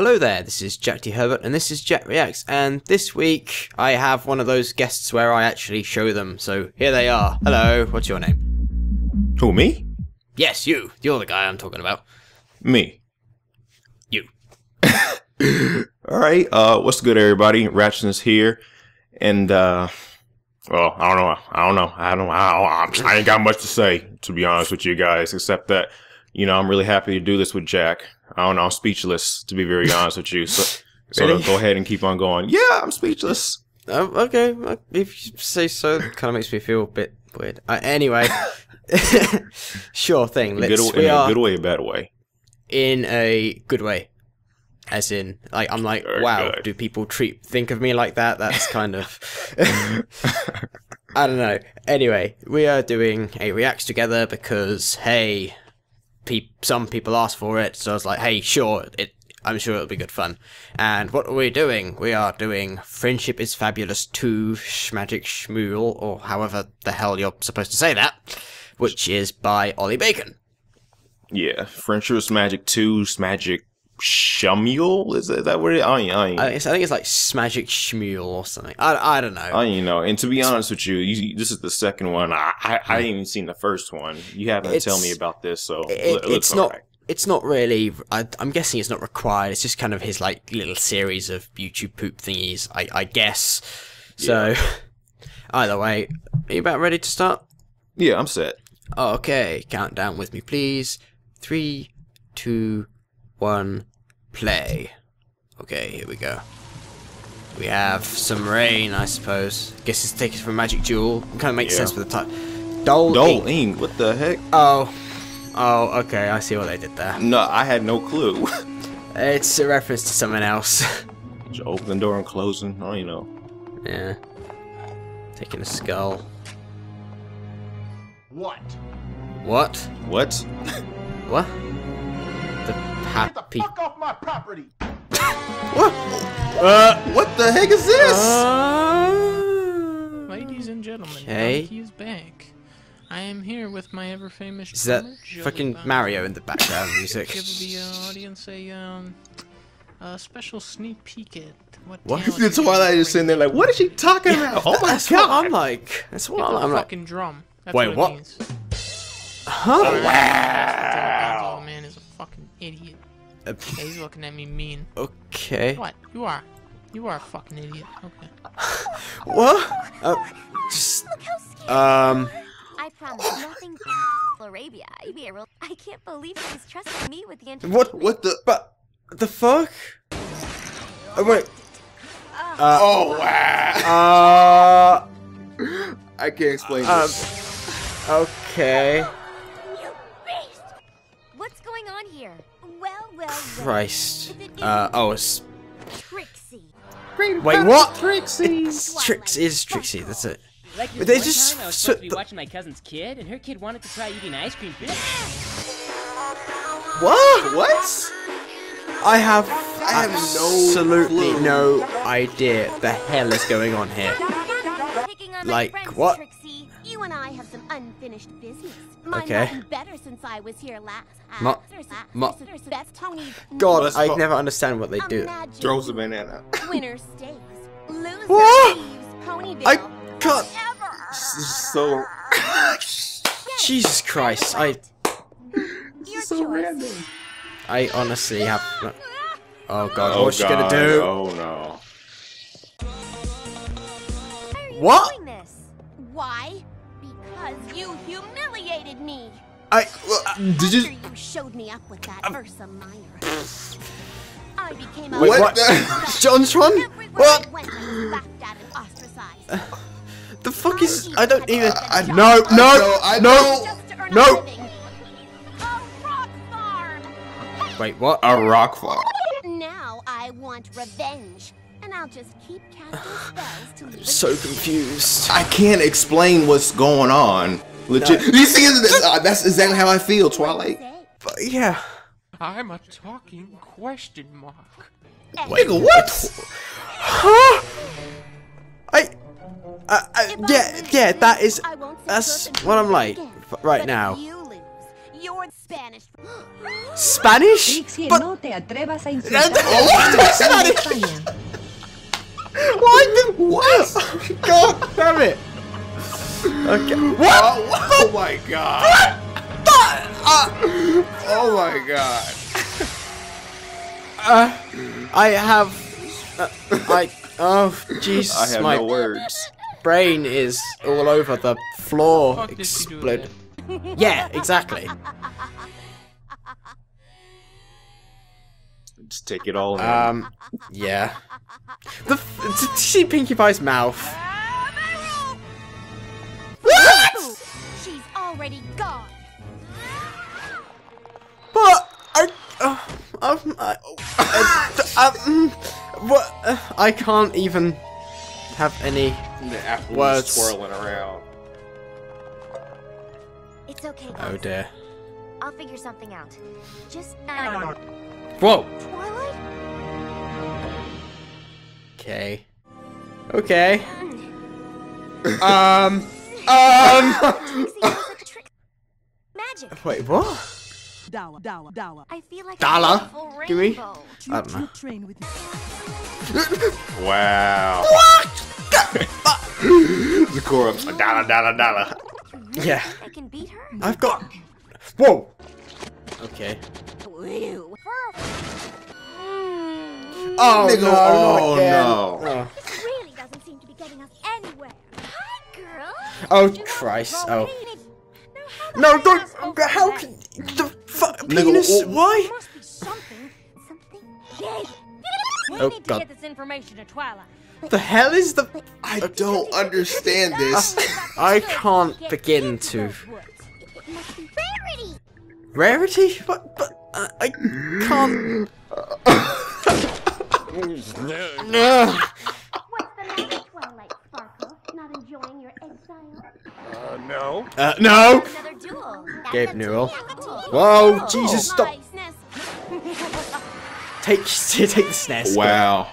Hello there, this is Jack D. Herbert and this is Jack Reacts, and this week I have one of those guests where I actually show them, so here they are. Hello, what's your name? Who, me? Yes, you. You're the guy I'm talking about. Me. You. Alright, what's good everybody? Ratchetness here, and well, I ain't got much to say, to be honest with you guys, except that, you know, I'm really happy to do this with Jack. I don't know, I'm speechless, to be very honest with you. So, really? Go ahead and keep on going. Yeah, I'm speechless. Okay, if you say so, it kind of makes me feel a bit weird. Anyway, sure thing. In a good way, a bad way. In a good way. As in, like, I'm like, very wow, good. Do people think of me like that? That's kind of... I don't know. Anyway, we are doing a Reacts Together because, hey... some people asked for it, so I was like, hey, sure, I'm sure it'll be good fun. And what are we doing? We are doing Friendship is Fabulous 2, Shmagic Shmuel, or however the hell you're supposed to say that, which is by Ollie Bacon. Yeah, Friendship is Magic 2, Shmagic Shmuel? Is that what it is? I think it's like Shmagic Shmuel or something. I don't know. I don't know. And to be honest with you, this is the second one. I haven't even seen the first one. You haven't tell me about this, so it's not. Right. It's not really. I'm guessing it's not required. It's just kind of his like little series of YouTube poop thingies. I guess. So yeah. Either way, are you about ready to start? Yeah, I'm set. Okay, count down with me, please. 3, 2, 1. Play. Okay, here we go. We have some rain, I suppose. Guess it's taken from Magic Jewel. Kind of makes sense for the title. Dole Ing. What the heck? Oh, okay. I see what they did there. No, I had no clue. It's a reference to someone else. Just opening door and closing. Oh, you know. Yeah. Taking a skull. What? What? What? What? Happy. Get the fuck off my property! What? What the heck is this? Ladies and gentlemen, Donkey's Bank. I am here with my ever-famous. Is that fucking Mario in the background music? Give the audience a special sneak peek at what? That's why I just sitting there like, what is she talking about? Oh my god! I'm like, that's what I'm like. Fucking drum. That's wait, what? Means. Huh? Oh, wow! Oh man, is a fucking idiot. Yeah, he's looking at me mean. Okay. What? You are a fucking idiot. Okay. What? Just. I promise nothing to Arabia. I can't believe he's trusting me with the entertainment. What the? But the fuck? Oh, wait. Oh wow. I can't explain this. Okay. Christ. Oh, it's... Trixie. Wait, what? Trixie. Trixie, that's it. Like but they just... I was supposed to be watching my cousin's kid, and her kid wanted to try eating ice cream. What? What? I have absolutely no idea the hell is going on here. Like, what? You and I have some unfinished business. Okay. Better since I was here last. God, I never understand what they do. Throws a banana. Winner stays. Loser leaves. Ponyville. I can't. This is so. Jesus Christ! This is so random. I honestly have. Oh God! Oh, what's she gonna do? Oh no! What? Why? Because you humiliated me. Did you? You showed me up with that Ursa Minor. I became a. Wait, what? John's one? What? The fuck is? I don't even. No. Wait, what? A rock farm. Now I want revenge. And I'll just keep spells to I'm so confused. I can't explain what's going on. Legit. No. These things, that's exactly how I feel, Twilight. But yeah. I'm a talking question mark. Wait, what? Huh? Yeah, that's what I'm like right now. Spanish. Spanish? But... no te atrevas a insultar. Spanish? What? What? God damn it. Okay. What? Oh my god. What the? Oh my god. Oh, Jesus. I have no words. Brain is all over the floor. What the fuck explode. Did you do that? Yeah, exactly. Just take it all in. Yeah. Did you see Pinkie Pie's mouth? What? She's already gone. But I can't even have any words swirling around. It's okay, guys. Oh dear. I'll figure something out. Just nine. Whoa. Twilight? Okay. Okay. Magic. Wait, what? Dawa. I feel like Dala. Give me. I don't know. Wow. What? The chorus. Dala. Yeah. I can beat her. I've got. Whoa. Okay. Oh no! Oh no! This really doesn't seem to be getting us anywhere. Hi, girl. Oh Christ! Oh. No! Don't! How can the fuck penis? Why? We need to get this information to Twilight. The hell is the? I don't understand this. I can't begin to. Rarity? But I can't. No. What's the matter, Twilight Sparkle? Not enjoying your exile? No. No. Gabe Newell. Whoa, Jesus! Stop. Take the SNES. Wow.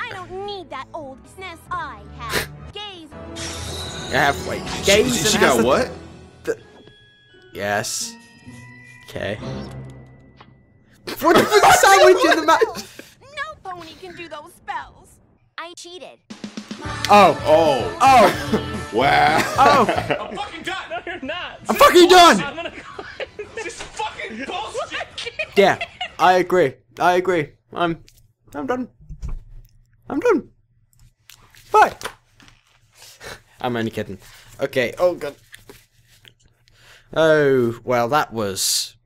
I don't need that old SNES. I have gaze. I have wait. Gaze. She got what? Yes. Okay. What the fuck sandwich in the match? No pony can do those spells. I cheated. Oh. Wow. I'm fucking done. No, you're not. I'm fucking done. I'm gonna call it. This fucking bullshit. Yeah, I agree. I'm done. Bye. I'm only kidding. Okay. Oh god. Oh well, that was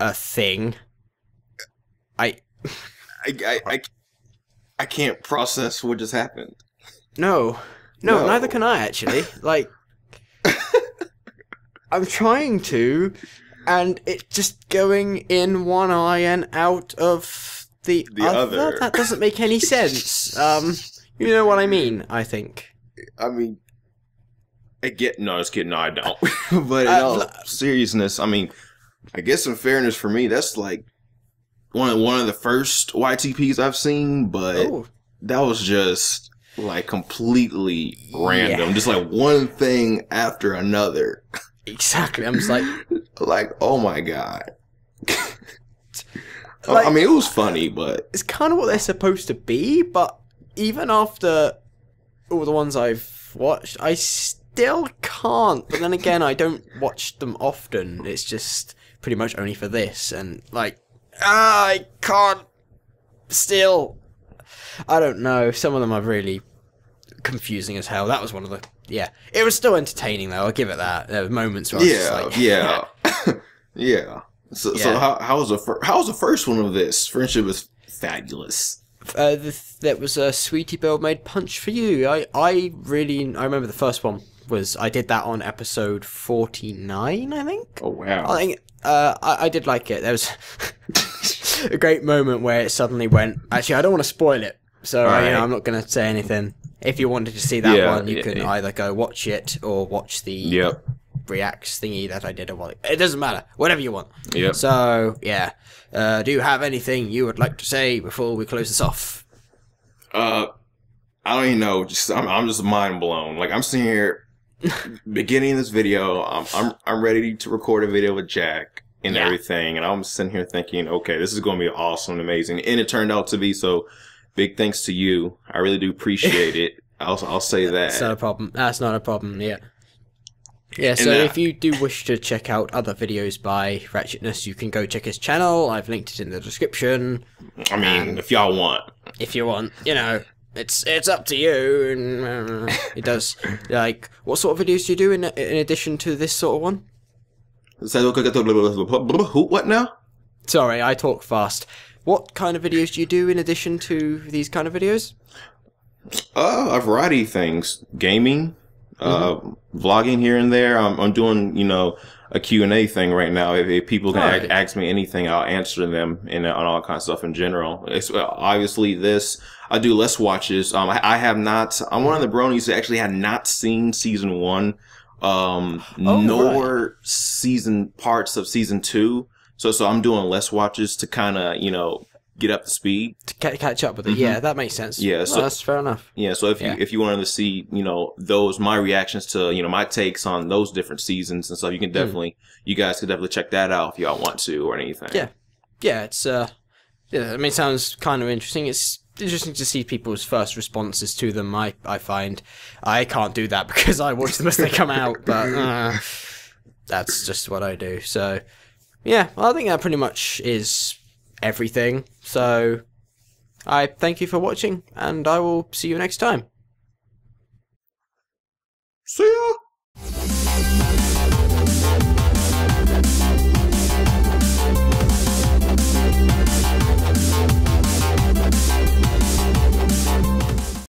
a thing. I can't process what just happened. No, neither can I actually. Like, I'm trying to, and it's just going in one eye and out of the other. That doesn't make any sense. You know what I mean? I think. I mean. I don't. But in all seriousness, I mean, I guess in fairness for me, that's like one of the first YTPs I've seen, but that was just like completely random, just like one thing after another. Exactly. I'm just like, like, oh my god. Like, I mean, it was funny, but it's kind of what they're supposed to be. But even after all the ones I've watched, I still can't, but then again, I don't watch them often. It's just pretty much only for this, and like, I can't. Still, I don't know. Some of them are really confusing as hell. That was one of the. Yeah, it was still entertaining though. I'll give it that. There were moments where I was just like, yeah. So how was the first one of this? Friendship is Fabulous. That was a Sweetie Belle made Punch for You. I remember the first one was I did that on episode 49, I think. Oh wow! I did like it. There was a great moment where it suddenly went. Actually, I don't want to spoil it, so I'm not going to say anything. If you wanted to see that one, you can either go watch it or watch the reacts thingy that I did a while. It doesn't matter. Whatever you want. Yep. So yeah. Do you have anything you would like to say before we close this off? I don't even know. Just I'm just mind blown. Like I'm sitting here beginning this video. I'm ready to record a video with Jack. and everything. And I'm sitting here thinking, okay, this is going to be awesome and amazing. And it turned out to be, so big thanks to you. I really do appreciate it. I'll say that. That's not a problem. That's not a problem, yeah. Yeah, so if you do wish to check out other videos by Ratchetness, you can go check his channel. I've linked it in the description. I mean, if y'all want. If you want, you know, it's up to you. And it does, like, what sort of videos do you do in addition to this sort of one? What now? Sorry, I talk fast. What kind of videos do you do in addition to these kind of videos? A variety of things. Gaming. Vlogging here and there. I'm doing, you know, a Q&A thing right now. If people can ask me anything, I'll answer them and on all kinds of stuff in general. It's obviously this. I do less watches. I have not. I'm one of the bronies that actually had not seen season 1, nor parts of season 2. So I'm doing less watches to kind of, you know, get up to speed, to catch up with it. Yeah, that makes sense. Yeah, so that's fair enough. Yeah, so if you wanted to see, you know, those my reactions to, you know, my takes on those different seasons and stuff, you can definitely you guys could definitely check that out if y'all want to or anything. Yeah, yeah, it's yeah, I mean, it sounds kind of interesting. It's interesting to see people's first responses to them. I find I can't do that because I watch them as they come out, but that's just what I do. So yeah, well, I think that pretty much is everything. So I thank you for watching, and I will see you next time. See ya!